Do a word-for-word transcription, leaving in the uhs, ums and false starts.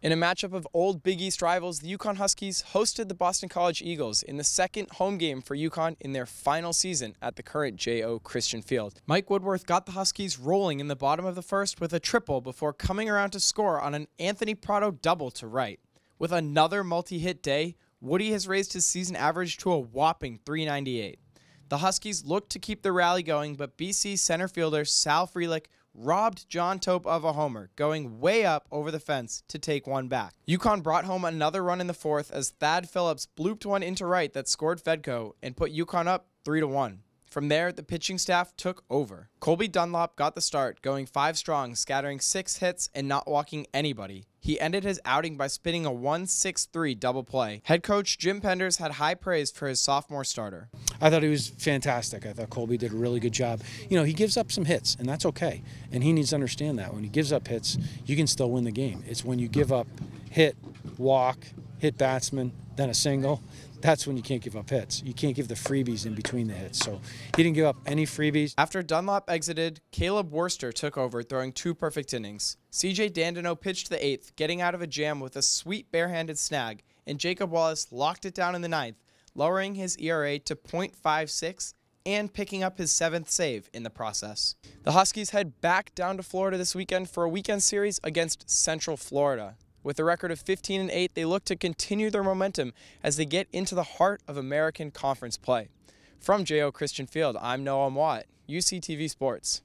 In a matchup of old Big East rivals, the UConn Huskies hosted the Boston College Eagles in the second home game for UConn in their final season at the current J O Christian Field. Mike Woodworth got the Huskies rolling in the bottom of the first with a triple before coming around to score on an Anthony Prato double to right. With another multi-hit day, Woody has raised his season average to a whopping three ninety-eight. The Huskies looked to keep the rally going, but B C center fielder Sal Frelick robbed John Tope of a homer, going way up over the fence to take one back. UConn brought home another run in the fourth as Thad Phillips blooped one into right that scored Fedco and put UConn up three to one. From there, the pitching staff took over. Colby Dunlop got the start, going five strong, scattering six hits and not walking anybody. He ended his outing by spinning a one six three double play. Head coach Jim Penders had high praise for his sophomore starter. I thought he was fantastic. I thought Colby did a really good job. You know, he gives up some hits, and that's okay. And he needs to understand that. When he gives up hits, you can still win the game. It's when you give up hit, walk, hit batsman, then a single. That's when you can't give up hits. You can't give the freebies in between the hits. So he didn't give up any freebies. After Dunlop exited, Caleb Wurster took over, throwing two perfect innings. C J Dandeneau pitched the eighth, getting out of a jam with a sweet barehanded snag, and Jacob Wallace locked it down in the ninth, lowering his E R A to point five six and picking up his seventh save in the process. The Huskies head back down to Florida this weekend for a weekend series against Central Florida. With a record of fifteen and eight, they look to continue their momentum as they get into the heart of American Conference play. From J O Christian Field, I'm Noam Watt, U C T V Sports.